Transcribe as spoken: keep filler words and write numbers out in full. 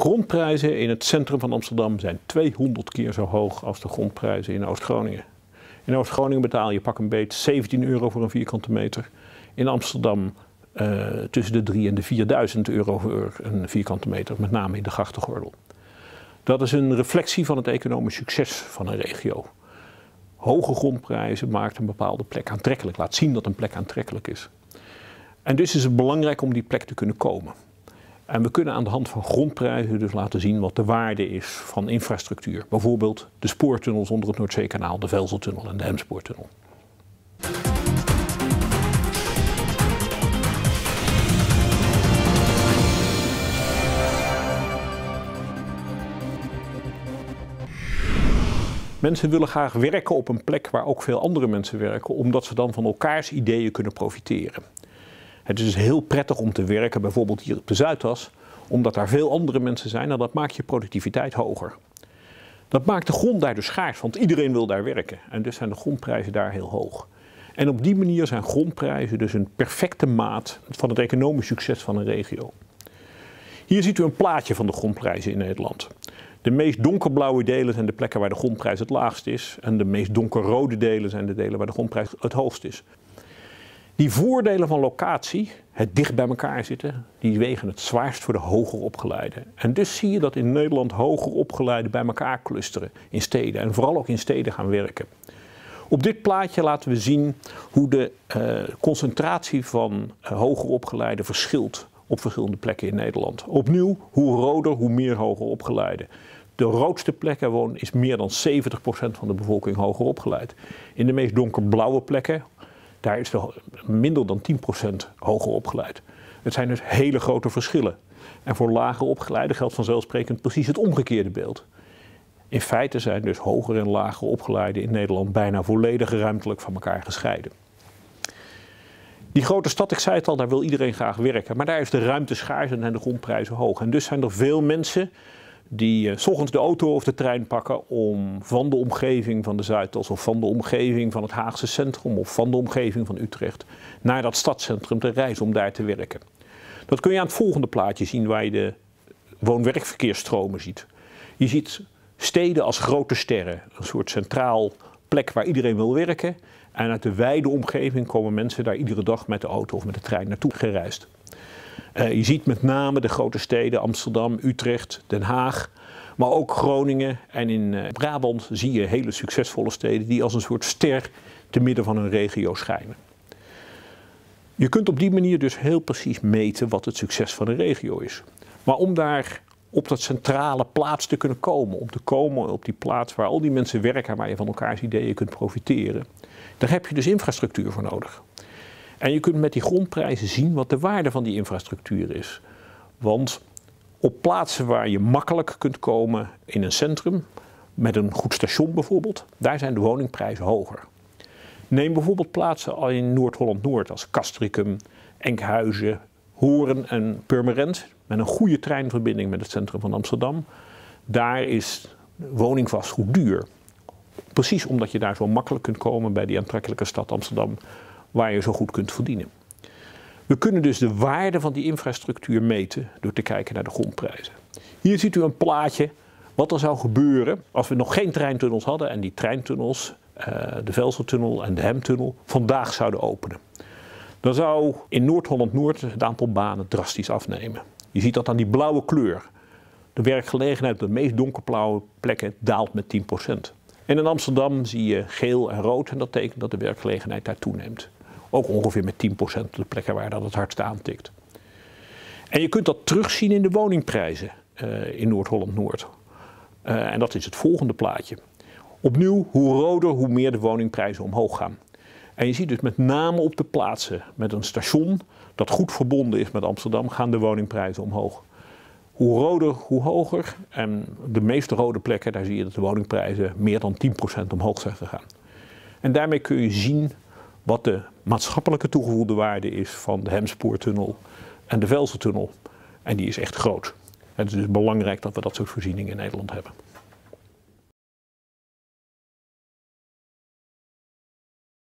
grondprijzen in het centrum van Amsterdam zijn tweehonderd keer zo hoog als de grondprijzen in Oost-Groningen. In Oost-Groningen betaal je pak een beet zeventien euro voor een vierkante meter. In Amsterdam uh, tussen de drieduizend en de vierduizend euro voor een vierkante meter, met name in de grachtengordel. Dat is een reflectie van het economisch succes van een regio. Hoge grondprijzen maakt een bepaalde plek aantrekkelijk, laat zien dat een plek aantrekkelijk is. En dus is het belangrijk om die plek te kunnen komen. En we kunnen aan de hand van grondprijzen dus laten zien wat de waarde is van infrastructuur. Bijvoorbeeld de spoortunnels onder het Noordzeekanaal, de Velsertunnel en de Hemspoortunnel. Mensen willen graag werken op een plek waar ook veel andere mensen werken, omdat ze dan van elkaars ideeën kunnen profiteren. Het is dus heel prettig om te werken, bijvoorbeeld hier op de Zuidas, omdat daar veel andere mensen zijn en dat maakt je productiviteit hoger. Dat maakt de grond daar dus schaars, want iedereen wil daar werken en dus zijn de grondprijzen daar heel hoog. En op die manier zijn grondprijzen dus een perfecte maat van het economisch succes van een regio. Hier ziet u een plaatje van de grondprijzen in Nederland. De meest donkerblauwe delen zijn de plekken waar de grondprijs het laagst is en de meest donkerrode delen zijn de delen waar de grondprijs het hoogst is. Die voordelen van locatie, het dicht bij elkaar zitten, die wegen het zwaarst voor de hoger opgeleiden. En dus zie je dat in Nederland hoger opgeleiden bij elkaar clusteren in steden en vooral ook in steden gaan werken. Op dit plaatje laten we zien hoe de uh, concentratie van uh, hoger opgeleiden verschilt op verschillende plekken in Nederland. Opnieuw, hoe roder, hoe meer hoger opgeleiden. De roodste plekken wonen is meer dan zeventig procent van de bevolking hoger opgeleid. In de meest donkerblauwe plekken, daar is de, minder dan tien procent hoger opgeleid. Het zijn dus hele grote verschillen. En voor lager opgeleiden geldt vanzelfsprekend precies het omgekeerde beeld. In feite zijn dus hoger en lager opgeleiden in Nederland bijna volledig ruimtelijk van elkaar gescheiden. Die grote stad, ik zei het al, daar wil iedereen graag werken. Maar daar is de ruimte schaars en zijn de grondprijzen hoog. En dus zijn er veel mensen die uh, 's ochtends de auto of de trein pakken om van de omgeving van de Zuidas of van de omgeving van het Haagse centrum of van de omgeving van Utrecht naar dat stadscentrum te reizen om daar te werken. Dat kun je aan het volgende plaatje zien waar je de woon-werkverkeersstromen ziet. Je ziet steden als grote sterren, een soort centraal plek waar iedereen wil werken. En uit de wijde omgeving komen mensen daar iedere dag met de auto of met de trein naartoe gereisd. Uh, je ziet met name de grote steden Amsterdam, Utrecht, Den Haag, maar ook Groningen en in uh, Brabant zie je hele succesvolle steden die als een soort ster te midden van hun regio schijnen. Je kunt op die manier dus heel precies meten wat het succes van een regio is. Maar om daar op dat centrale plaats te kunnen komen, om te komen op die plaats waar al die mensen werken en waar je van elkaars ideeën kunt profiteren, daar heb je dus infrastructuur voor nodig. En je kunt met die grondprijzen zien wat de waarde van die infrastructuur is. Want op plaatsen waar je makkelijk kunt komen in een centrum, met een goed station bijvoorbeeld, daar zijn de woningprijzen hoger. Neem bijvoorbeeld plaatsen in Noord-Holland-Noord als Castricum, Enkhuizen, Hoorn en Purmerend, met een goede treinverbinding met het centrum van Amsterdam. Daar is woningvastgoed duur. Precies omdat je daar zo makkelijk kunt komen bij die aantrekkelijke stad Amsterdam, waar je zo goed kunt verdienen. We kunnen dus de waarde van die infrastructuur meten door te kijken naar de grondprijzen. Hier ziet u een plaatje wat er zou gebeuren als we nog geen treintunnels hadden en die treintunnels, de Velsertunnel en de Hemtunnel, vandaag zouden openen. Dan zou in Noord-Holland-Noord het aantal banen drastisch afnemen. Je ziet dat aan die blauwe kleur. De werkgelegenheid op de meest donkerblauwe plekken daalt met tien procent. En in Amsterdam zie je geel en rood en dat betekent dat de werkgelegenheid daar toeneemt. Ook ongeveer met tien procent op de plekken waar dat het hardst aantikt. En je kunt dat terugzien in de woningprijzen uh, in Noord-Holland-Noord. Uh, en dat is het volgende plaatje. Opnieuw, hoe roder, hoe meer de woningprijzen omhoog gaan. En je ziet dus met name op de plaatsen met een station dat goed verbonden is met Amsterdam, gaan de woningprijzen omhoog. Hoe roder, hoe hoger. En de meeste rode plekken, daar zie je dat de woningprijzen meer dan tien procent omhoog zijn gegaan. En daarmee kun je zien wat de maatschappelijke toegevoegde waarde is van de Hemspoortunnel en de Velsertunnel. En die is echt groot. Het is dus belangrijk dat we dat soort voorzieningen in Nederland hebben.